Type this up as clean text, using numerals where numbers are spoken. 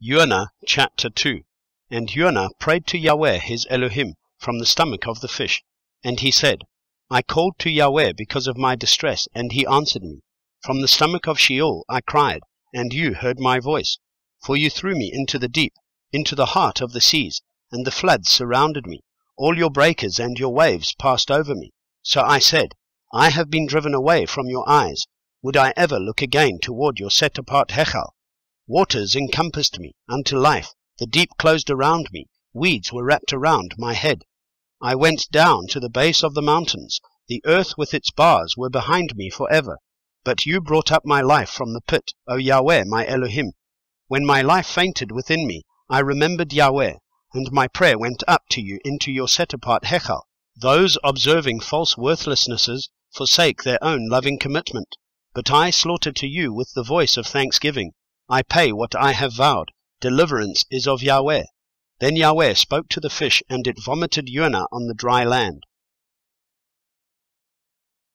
Yonah chapter 2. And Yonah prayed to Yahweh his Elohim from the stomach of the fish. And he said, I called to Yahweh because of my distress, and he answered me. From the stomach of Sheol I cried, and you heard my voice. For you threw me into the deep, into the heart of the seas, and the floods surrounded me. All your breakers and your waves passed over me. So I said, I have been driven away from your eyes. Would I ever look again toward your set-apart Hechal? Waters encompassed me unto life, the deep closed around me, weeds were wrapped around my head. I went down to the base of the mountains, the earth with its bars were behind me for ever. But you brought up my life from the pit, O Yahweh my Elohim. When my life fainted within me, I remembered Yahweh, and my prayer went up to you into your set-apart Hechal. Those observing false worthlessnesses forsake their own loving commitment. But I slaughter to you with the voice of thanksgiving. I pay what I have vowed. Deliverance is of Yahweh. Then Yahweh spoke to the fish, and it vomited Yonah on the dry land.